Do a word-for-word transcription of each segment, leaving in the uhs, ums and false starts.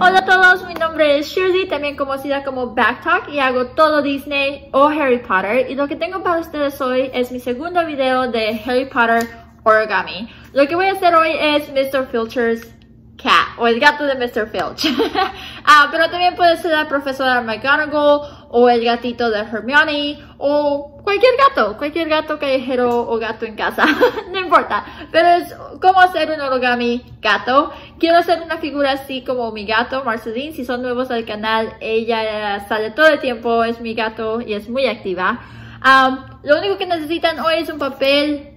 Hola a todos, mi nombre es Shirley, también conocida como Backtalk, y hago todo Disney o Harry Potter. Y lo que tengo para ustedes hoy es mi segundo video de Harry Potter Origami. Lo que voy a hacer hoy es mister Filch's Cat, o el gato de mister Filch. Ah, pero también puede ser la profesora McGonagall, o el gatito de Hermione, o cualquier gato, cualquier gato callejero o gato en casa, no importa. Pero es como hacer un origami gato. Quiero hacer una figura así como mi gato, Marceline. Si son nuevos al canal, ella sale todo el tiempo, es mi gato y es muy activa. Um, lo único que necesitan hoy es un papel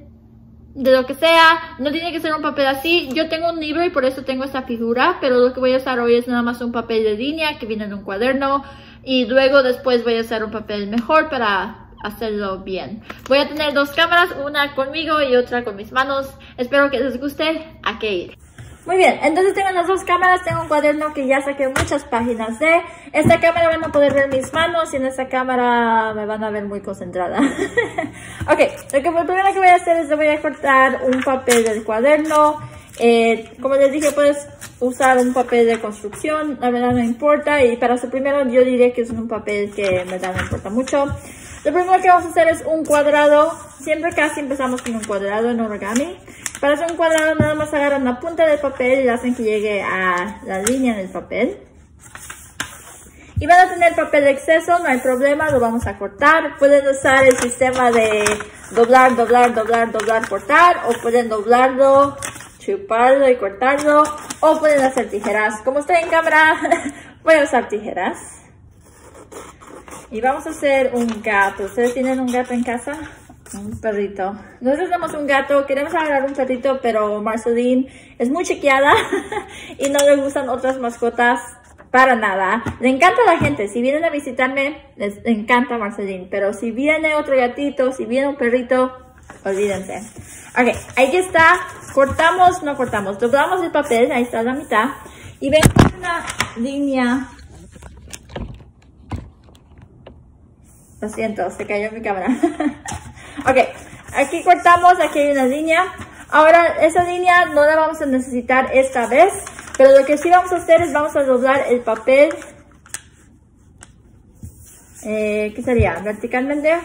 de lo que sea, no tiene que ser un papel así. Yo tengo un libro y por eso tengo esta figura, pero lo que voy a usar hoy es nada más un papel de línea que viene en un cuaderno, y luego después voy a usar un papel mejor para hacerlo bien. Voy a tener dos cámaras, una conmigo y otra con mis manos. Espero que les guste. ¿A qué ir? Muy bien, entonces tengo las dos cámaras, tengo un cuaderno que ya saqué muchas páginas de. Esta cámara van a poder ver mis manos y en esta cámara me van a ver muy concentrada. Ok, lo, que, lo primero que voy a hacer es le voy a cortar un papel del cuaderno. Eh, como les dije, puedes usar un papel de construcción, la verdad no importa. Y para su primero yo diría que es un papel que me da no importa mucho. Lo primero que vamos a hacer es un cuadrado. Siempre casi empezamos con un cuadrado en origami. Para hacer un cuadrado nada más agarran la punta del papel y hacen que llegue a la línea del papel. Y van a tener papel de exceso, no hay problema, lo vamos a cortar. Pueden usar el sistema de doblar, doblar, doblar, doblar, cortar. O pueden doblarlo, chuparlo y cortarlo. O pueden hacer tijeras. Como estoy en cámara, voy a usar tijeras. Y vamos a hacer un gato. ¿Ustedes tienen un gato en casa? Un perrito. Nosotros tenemos un gato, queremos agarrar un perrito, pero Marceline es muy chiquiada y no le gustan otras mascotas para nada. Le encanta a la gente, si vienen a visitarme, les encanta Marceline, pero si viene otro gatito, si viene un perrito, olvídense. Ok, ahí está, cortamos, no cortamos, doblamos el papel, ahí está la mitad, y ven una línea. Lo siento, se cayó mi cámara. Ok, aquí cortamos, aquí hay una línea. Ahora, esa línea no la vamos a necesitar esta vez, pero lo que sí vamos a hacer es vamos a doblar el papel. Eh, ¿Qué sería? ¿Verticalmente?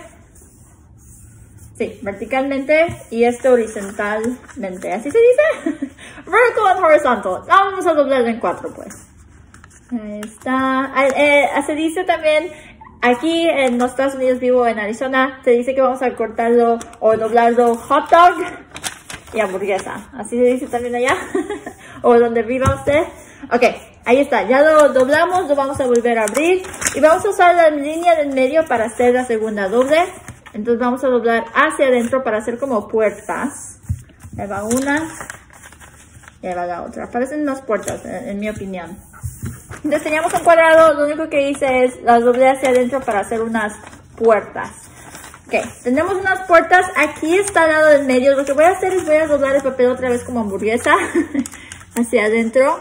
Sí, verticalmente y esto horizontalmente. ¿Así se dice? Vertical and horizontal. No, vamos a doblarlo en cuatro, pues. Ahí está. Eh, eh, se dice también... Aquí en los Estados Unidos, vivo en Arizona, se dice que vamos a cortarlo o doblarlo hot dog y hamburguesa. Así se dice también allá, o donde viva usted. Ok, ahí está, ya lo doblamos, lo vamos a volver a abrir. Y vamos a usar la línea del medio para hacer la segunda doble. Entonces vamos a doblar hacia adentro para hacer como puertas. Ahí va una, y ahí va la otra. Parecen unas puertas, en, en mi opinión. Entonces teníamos un cuadrado, lo único que hice es las doblé hacia adentro para hacer unas puertas. Ok, tenemos unas puertas, aquí está dado en medio. Lo que voy a hacer es voy a doblar el papel otra vez como hamburguesa hacia adentro.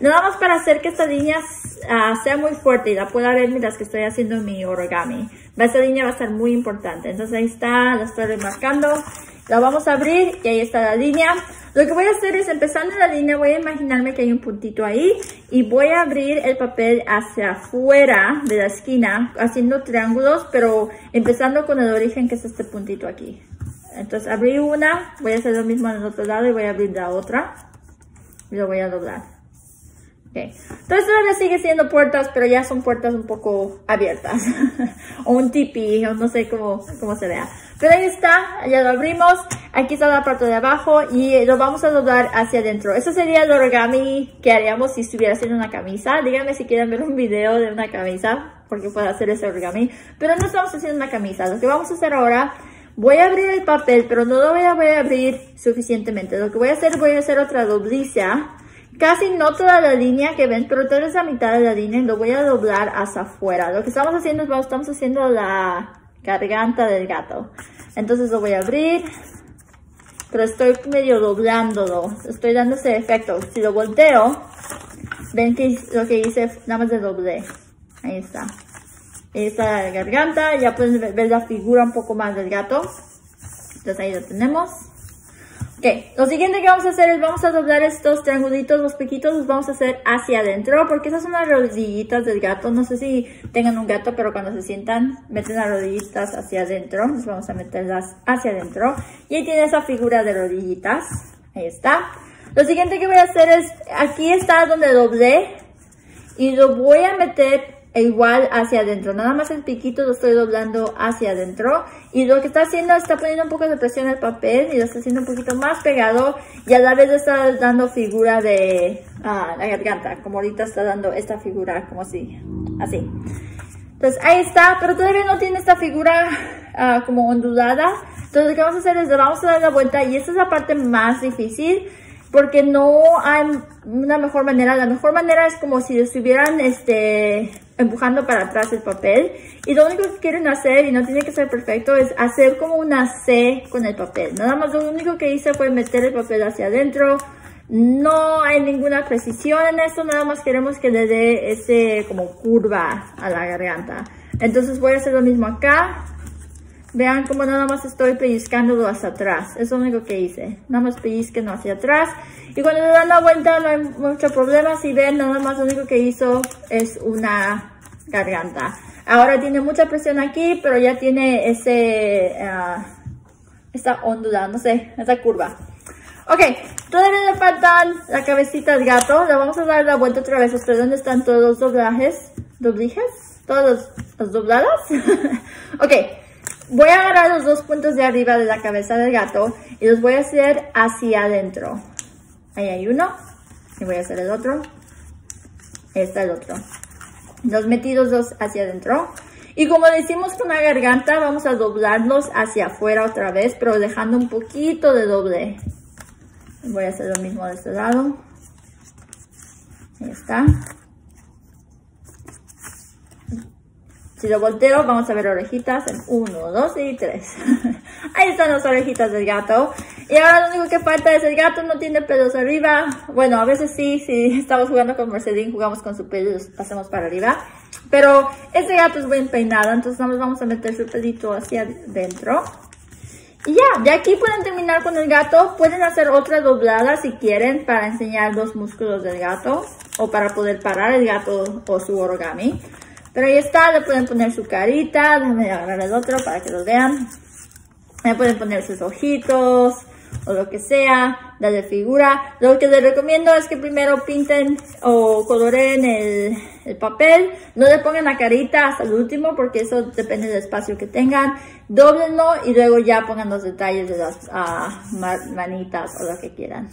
Nada más para hacer que esta línea uh, sea muy fuerte y la pueda ver mientras que estoy haciendo mi origami. Esta línea va a estar muy importante. Entonces ahí está, la estoy remarcando. La vamos a abrir y ahí está la línea. Lo que voy a hacer es, empezando la línea, voy a imaginarme que hay un puntito ahí. Y voy a abrir el papel hacia afuera de la esquina, haciendo triángulos, pero empezando con el origen, que es este puntito aquí. Entonces abrí una, voy a hacer lo mismo en el otro lado y voy a abrir la otra. Y lo voy a doblar. Okay. Entonces todavía sigue siendo puertas, pero ya son puertas un poco abiertas. O un tipi, o no sé cómo, cómo se vea. Pero ahí está, ya lo abrimos. Aquí está la parte de abajo y lo vamos a doblar hacia adentro. Eso sería el origami que haríamos si estuviera haciendo una camisa. Díganme si quieren ver un video de una camisa, porque puedo hacer ese origami. Pero no estamos haciendo una camisa. Lo que vamos a hacer ahora, voy a abrir el papel, pero no lo voy a, voy a abrir suficientemente. Lo que voy a hacer, voy a hacer otra dobliza. Casi no toda la línea que ven, pero tal vez la mitad de la línea, lo voy a doblar hacia afuera. Lo que estamos haciendo es, estamos haciendo la garganta del gato. Entonces lo voy a abrir, pero estoy medio doblándolo. Estoy dando ese efecto. Si lo volteo, ven que lo que hice, nada más de doblé. Ahí está. Ahí está la garganta. Ya pueden ver la figura un poco más del gato. Entonces ahí lo tenemos. Ok, lo siguiente que vamos a hacer es vamos a doblar estos triangulitos, los piquitos los vamos a hacer hacia adentro, porque esas son las rodillitas del gato. No sé si tengan un gato, pero cuando se sientan, meten las rodillitas hacia adentro. Nos vamos a meterlas hacia adentro. Y ahí tiene esa figura de rodillitas. Ahí está. Lo siguiente que voy a hacer es, aquí está donde doblé, y lo voy a meter igual hacia adentro. Nada más el piquito lo estoy doblando hacia adentro. Y lo que está haciendo, está poniendo un poco de presión al papel y lo está haciendo un poquito más pegado. Y a la vez está dando figura de ah, la garganta. Como ahorita está dando esta figura, como así. Así. Entonces ahí está. Pero todavía no tiene esta figura ah, como ondulada. Entonces lo que vamos a hacer es, le vamos a dar la vuelta. Y esta es la parte más difícil, porque no hay una mejor manera. La mejor manera es como si estuvieran este, empujando para atrás el papel. Y lo único que quieren hacer, y no tiene que ser perfecto, es hacer como una C con el papel. Nada más lo único que hice fue meter el papel hacia adentro. No hay ninguna precisión en esto. Nada más queremos que le dé ese como curva a la garganta. Entonces voy a hacer lo mismo acá. Vean cómo nada más estoy pellizcándolo hacia atrás. Es lo único que hice. Nada más pellizquenlo hacia atrás. Y cuando le dan la vuelta no hay mucho problema. Si ven, nada más lo único que hizo es una garganta. Ahora tiene mucha presión aquí, pero ya tiene ese... Uh, esta ondulada, no sé, esa curva. Ok, todavía le faltan la cabecita del gato. Le vamos a dar la vuelta otra vez. ¿Ustedes dónde están todos los doblajes? ¿Doblijes? ¿Todos los, los doblados? Ok. Voy a agarrar los dos puntos de arriba de la cabeza del gato y los voy a hacer hacia adentro. Ahí hay uno. Y voy a hacer el otro. Ahí está el otro. Los metí los dos hacia adentro. Y como lo hicimos con la garganta, vamos a doblarlos hacia afuera otra vez, pero dejando un poquito de doble. Voy a hacer lo mismo de este lado. Ahí está. Si lo volteo, vamos a ver orejitas en uno, dos y tres. Ahí están las orejitas del gato. Y ahora lo único que falta es el gato no tiene pelos arriba. Bueno, a veces sí, si estamos jugando con Marceline, jugamos con su pelo y los pasamos para arriba. Pero este gato es bien peinado, entonces nada más vamos a meter su pelito hacia adentro. Y ya, de aquí pueden terminar con el gato. Pueden hacer otra doblada si quieren para enseñar los músculos del gato o para poder parar el gato o su origami. Pero ahí está, le pueden poner su carita, déjame agarrar el otro para que lo vean. Le pueden poner sus ojitos o lo que sea, darle figura. Lo que les recomiendo es que primero pinten o coloreen el, el papel. No le pongan la carita hasta el último porque eso depende del espacio que tengan. Dóblenlo y luego ya pongan los detalles de las uh, manitas o lo que quieran.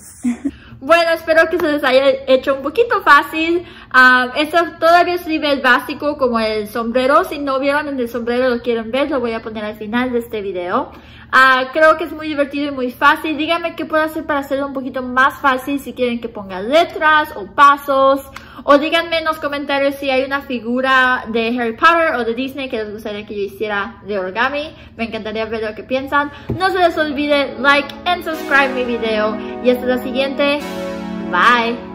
Bueno, espero que se les haya hecho un poquito fácil. Uh, esto todavía es nivel básico como el sombrero. Si no vieron el sombrero lo quieren ver, lo voy a poner al final de este video. Uh, creo que es muy divertido y muy fácil. Díganme qué puedo hacer para hacerlo un poquito más fácil, si quieren que ponga letras o pasos. O díganme en los comentarios si hay una figura de Harry Potter o de Disney que les gustaría que yo hiciera de origami. Me encantaría ver lo que piensan. No se les olvide like and subscribe mi video. Y hasta la siguiente. Bye.